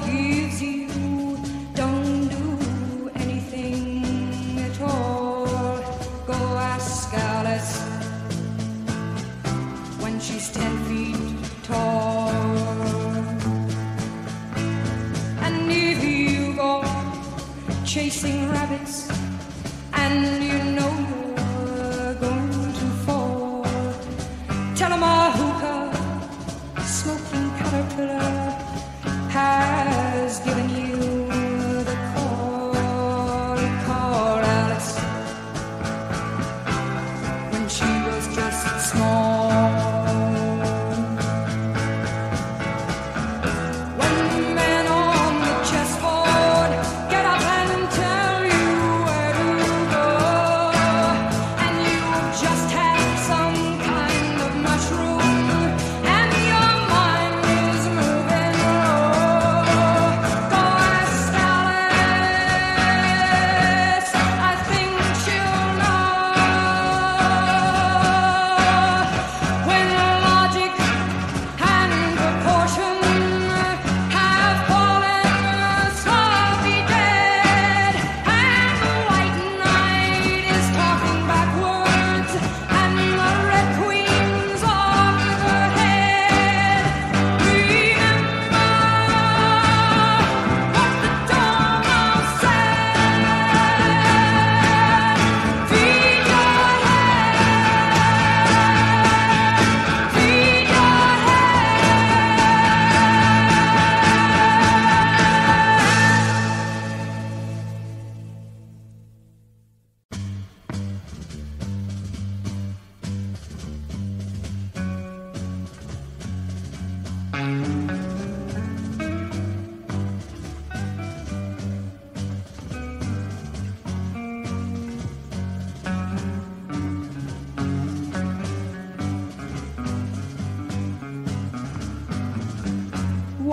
forgives you, don't do anything at all. Go ask Alice when she's 10 feet tall. And if you go chasing rabbits and you know you're going to fall, tell 'em a hookah smoking caterpillar has given you the call. Call Alice when she was just small. One man on the chessboard, get up and tell you where to go, and you'll just have some kind of mushroom.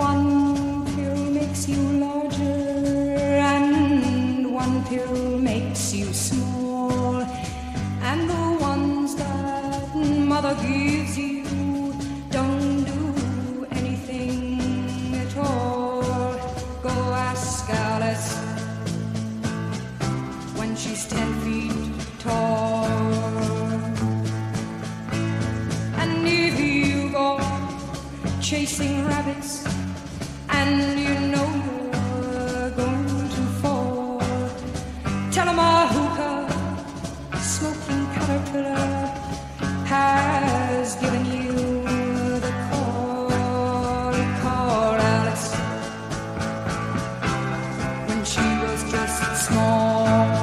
One pill makes you larger and one pill makes you small, and the ones that mother gives you don't do anything at all. Go ask Alice when she's 10 feet tall. And if you go chasing rabbits and you know you're going to fall, tell 'em a hookah smoking caterpillar has given you the call. Call Alice when she was just small. Oh,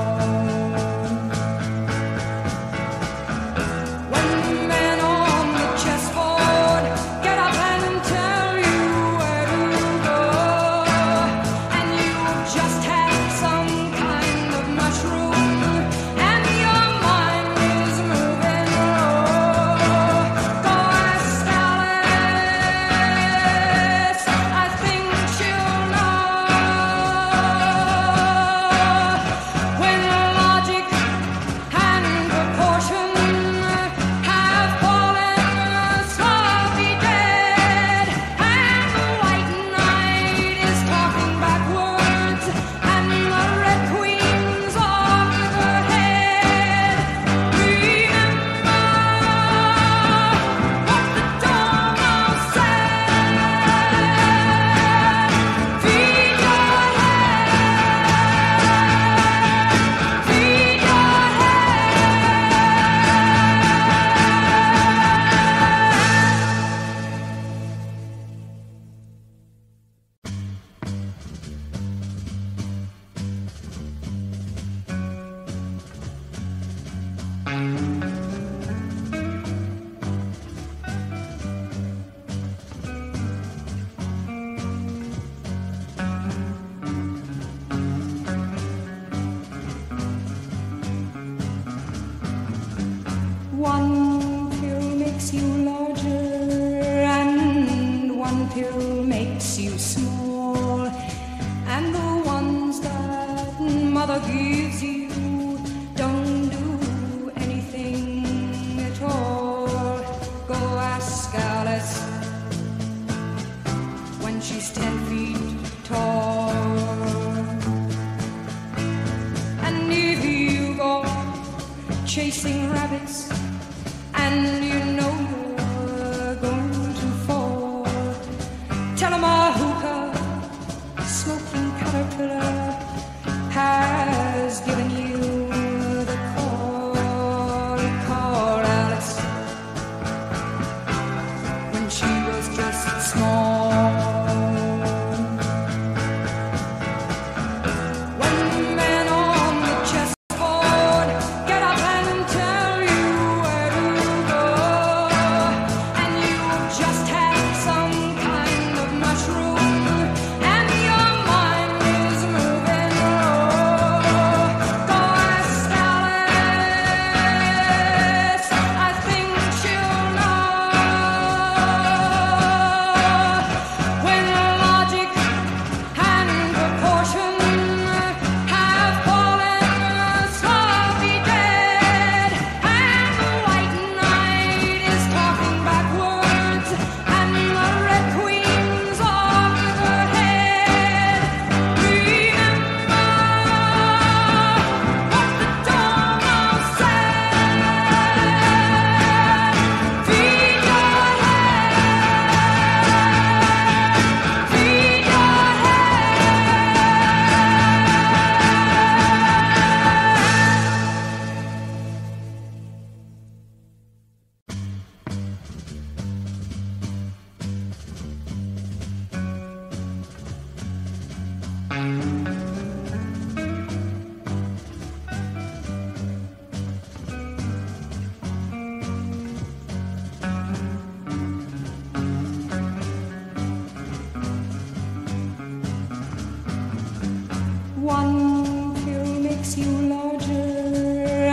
One pill makes you larger,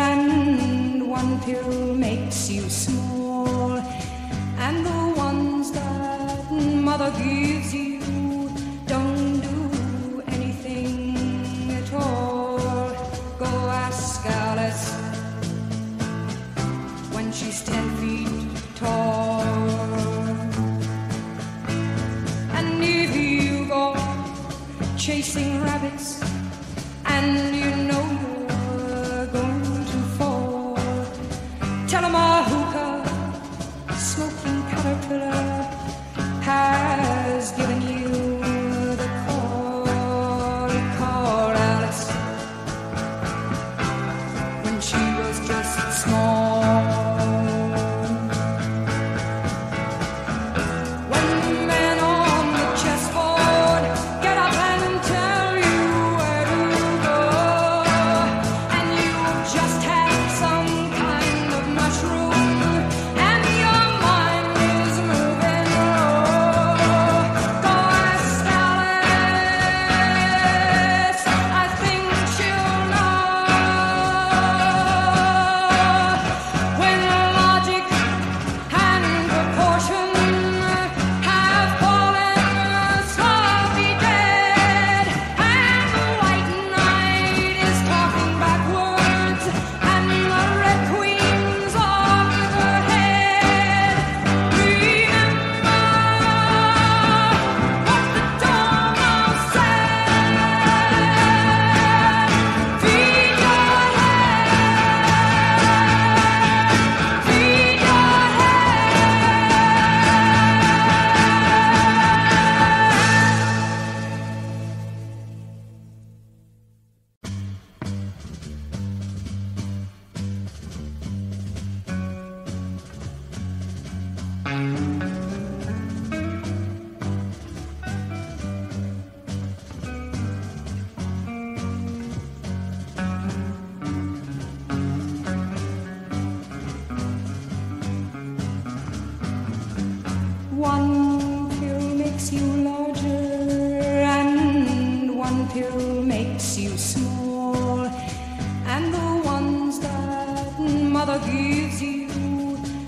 and one pill makes you small, and the ones that mother gives you don't do anything at all. Go ask Alice when she's 10 feet tall. And if you go chasing rabbits, and you know you're going to fall, tell 'em a hookah smoking caterpillar has given you the call. Call Alice when she was just small. One pill makes you larger, and one pill makes you small, and the ones that mother gives you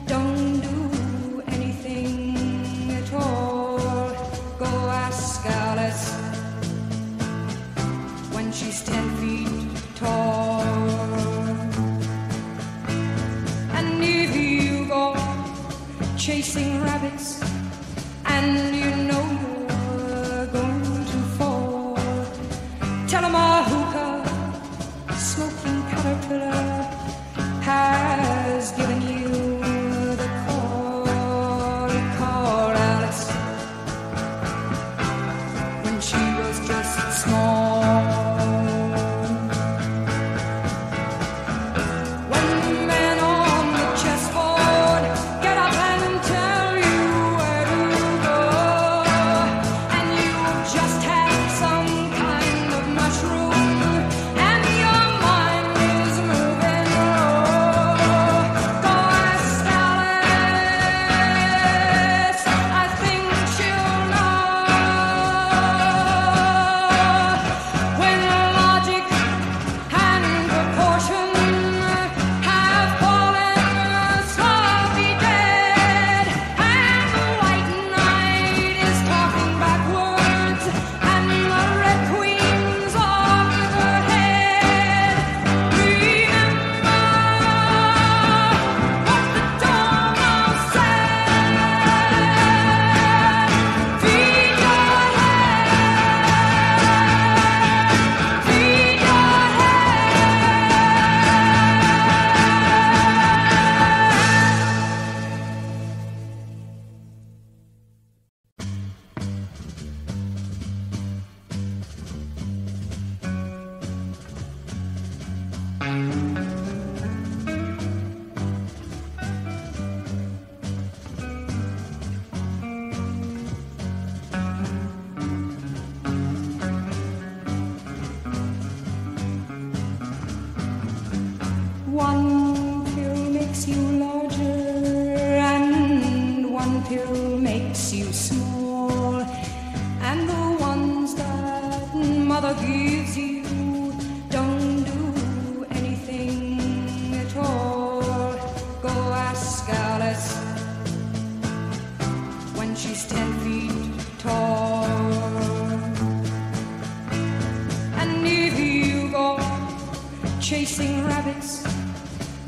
don't do anything at all. Go ask Alice when she's 10 feet tall. And if you go chasing rabbits, and you know you're going to fall, tell 'em a hookah smoking caterpillar has given you the call. Call Alice when she was just small. makes you small, and the ones that mother gives you don't do anything at all. Go ask Alice when she's 10 feet tall. And if you go chasing rabbits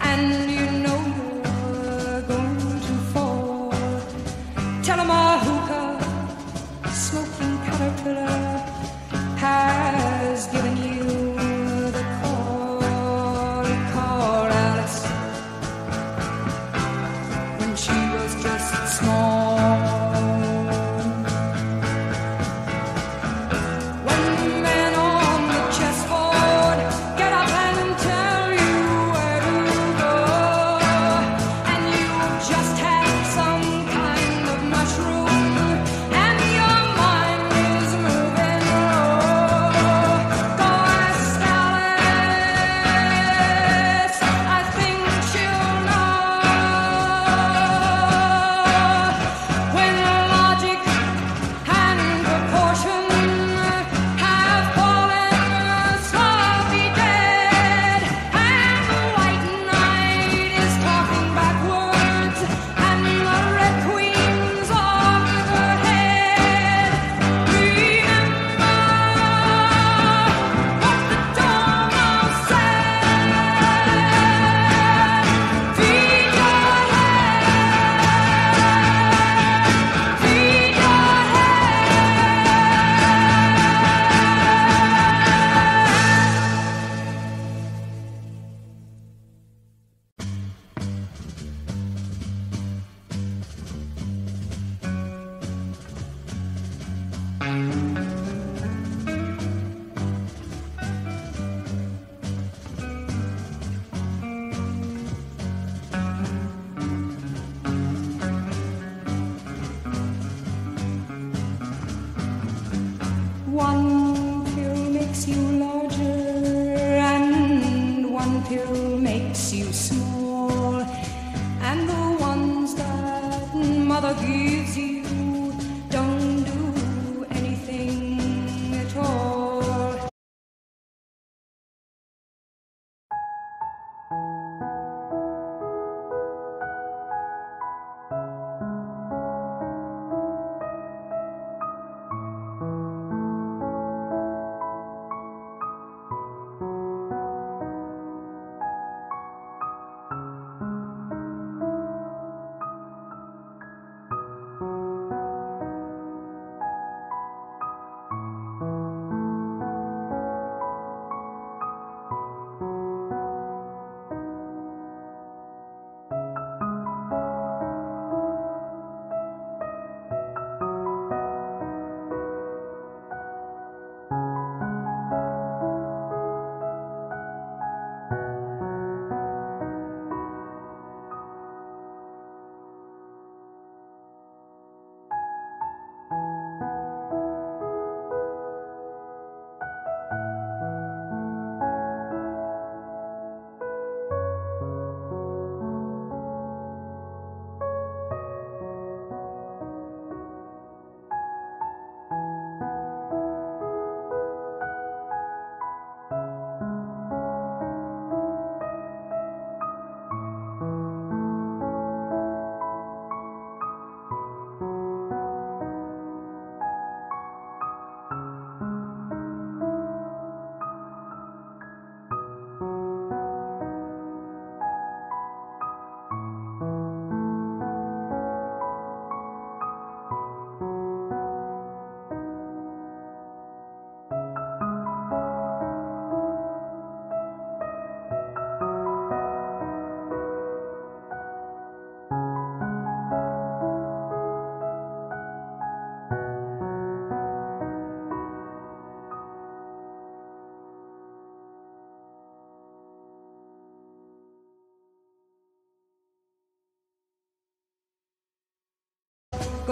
and you know you're going to fall, tell 'em a hookah smoking caterpillar has given you the call. Call Alice when she was just small. One pill makes you larger and one pill makes you small, and the ones that mother gives you don't do anything at all.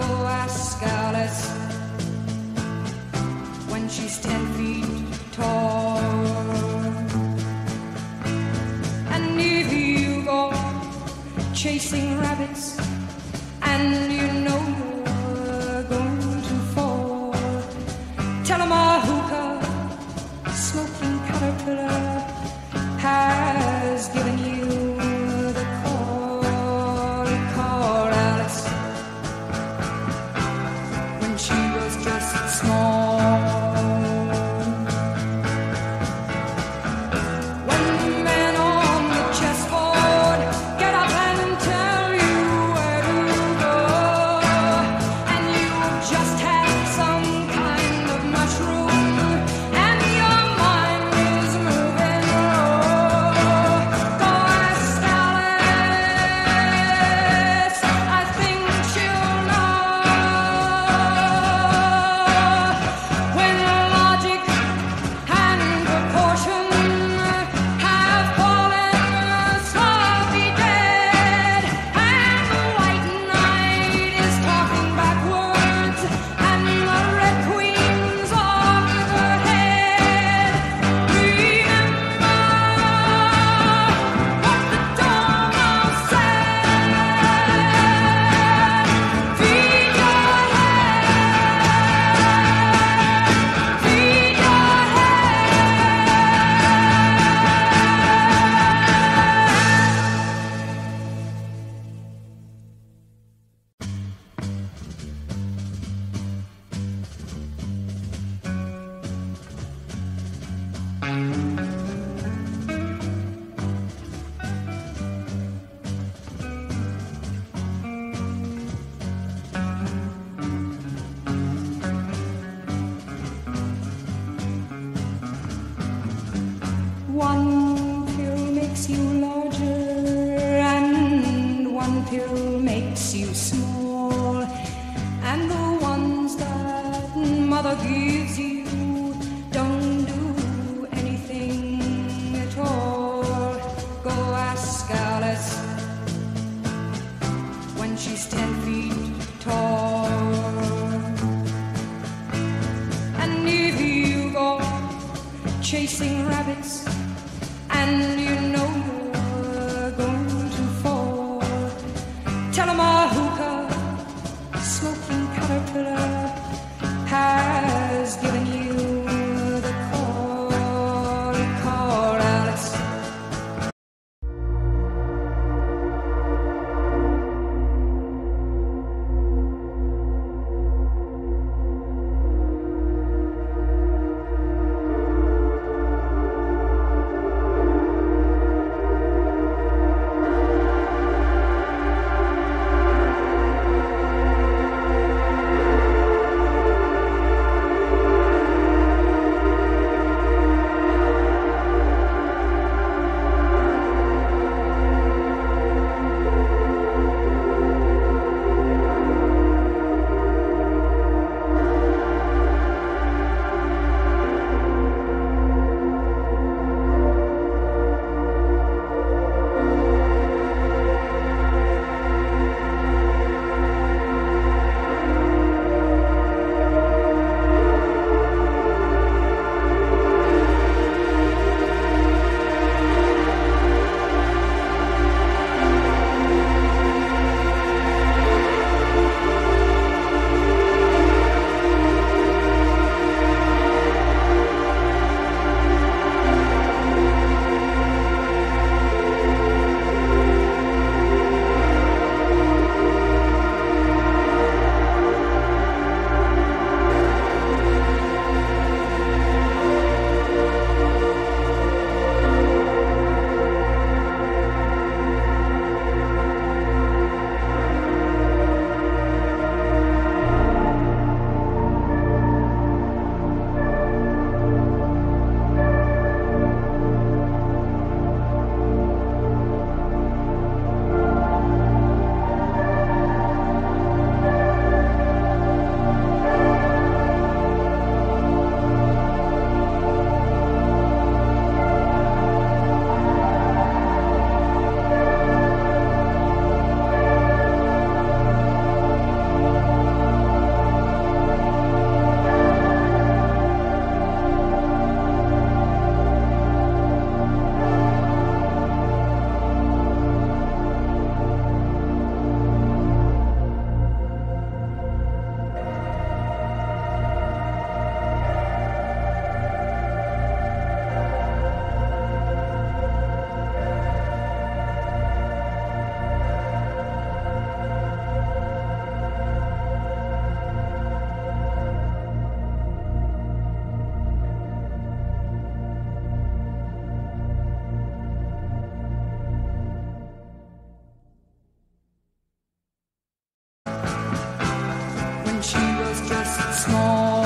Go ask Alice when she's 10 feet tall. And if you go chasing rabbits and you know you're Shalimar hookah, smoking caterpillar has given you the call, Alice. When she was just small, one man on the chessboard, get up and tell you where to go, and you just have some kind of mushroom, and your mind is moving. Oh, go ask Alice, I think she'll know. When logic and proportion have fallen, slowly dead, and the white knight is talking backwards, and the red queen's off her head. Remember what the dormouse said. Feed your head. Feed your head. One pill makes you larger, and one pill makes you small, and the ones that mother gives you don't do anything at all. Go ask Alice when she's 10 feet tall, and if you go chasing rabbits, and you know you're going to fall, tell 'em a hookah, smoking caterpillar has given you the call, Alice. just small.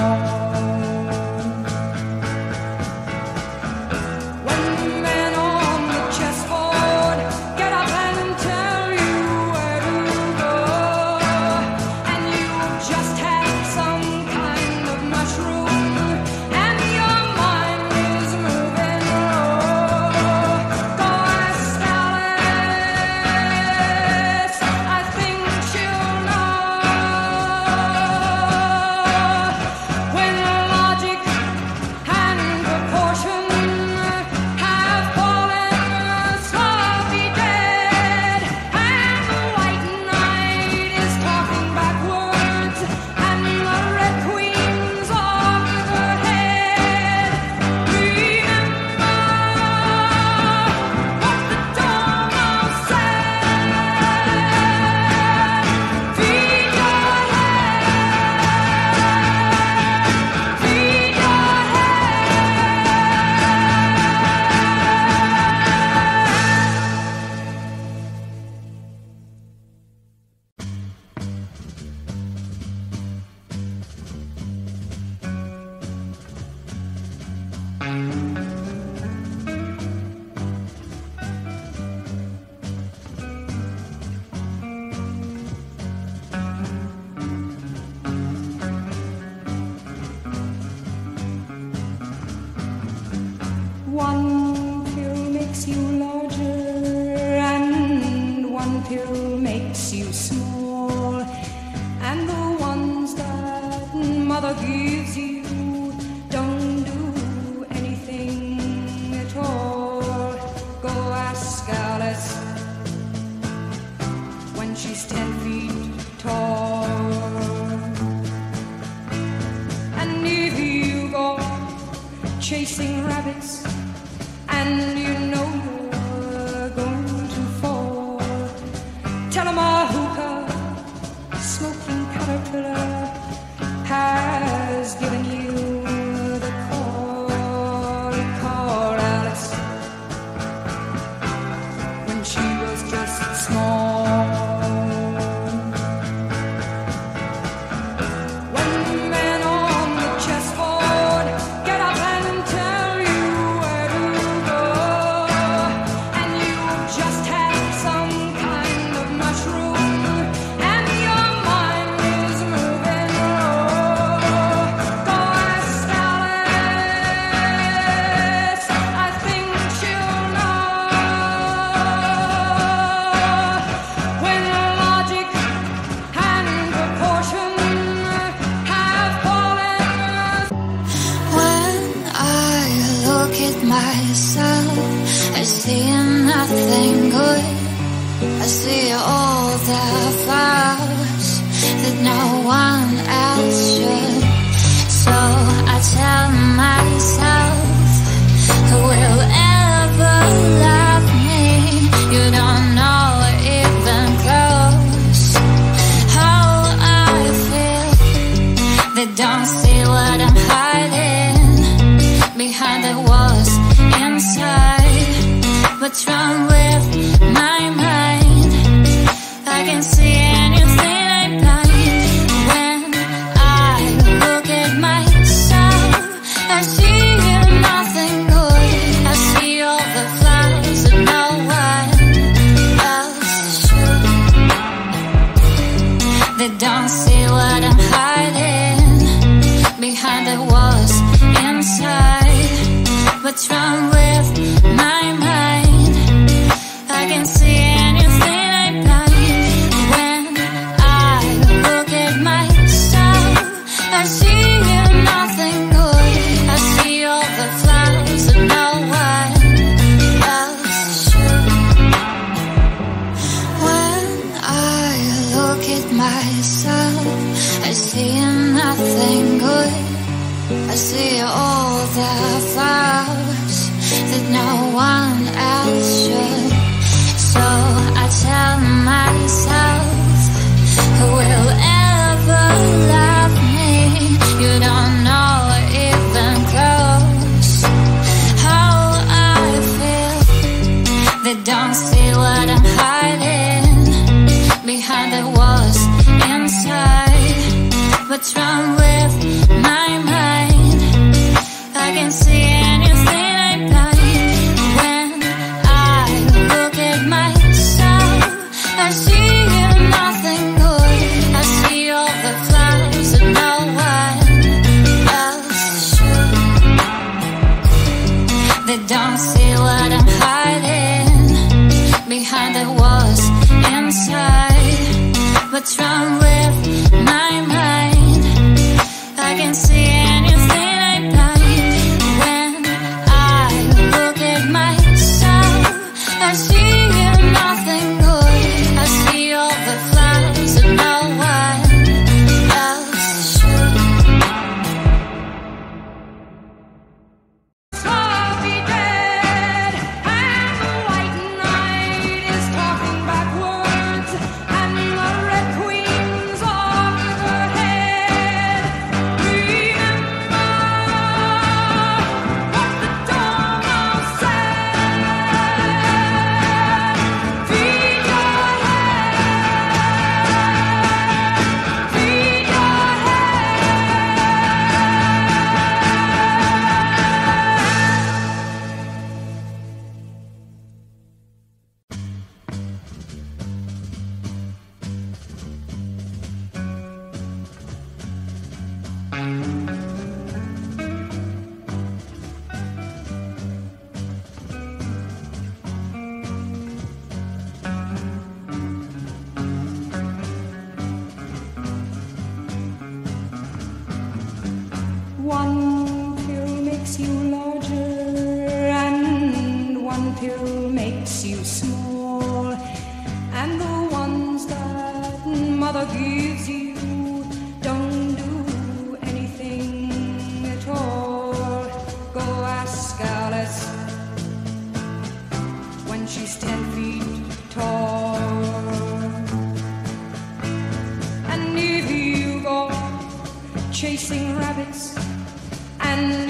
One pill makes you larger, and one pill makes you small, and the ones that mother gives you don't do anything at all. Go ask Alice when she's 10 feet tall. And if you go chasing rabbits, and you know you're going to fall, tell 'em a hookah smoking caterpillar has given you the call. Call Alice when she was just small. Myself, I see nothing good. I see all the flaws that no one else should. So I tell myself, who will ever love me? You don't know even close how I feel. They don't see what I'm hiding behind the walls inside. What's wrong with my mind? I can see anything I blind. When I look at myself, I see nothing good. I see all the flaws and no one else should. They don't see what I'm hiding behind the walls inside. What's wrong with my mind? I can see anything I blind. When I look at myself, I see nothing good. I see all the flowers that no one else should. When I look at myself, I see nothing good. I see all the flowers that no one else should. So I tell myself, who will ever love me? You don't know even close how I feel. They don't see what I'm hiding behind the walls inside. what's wrong with my mind. I can see anything I like. When I look at myself, I see nothing good. I see all the clouds and no one else should. They don't see what I'm hiding behind the walls inside. What's wrong with my mind? I can see anything I like. When I look at myself, I see nothing good. I see all the flaws and no one else should. Coffee Dead and the White Knight is talking backwards, and the Red Queen's over her head. Remember what the Dormouse said. Feed your head. Feed your head. One pill makes you larger, and one pill makes you small. And the ones that mother gives you don't do anything at all. Go ask Alice when she's 10 feet tall. And if you go chasing rabbits and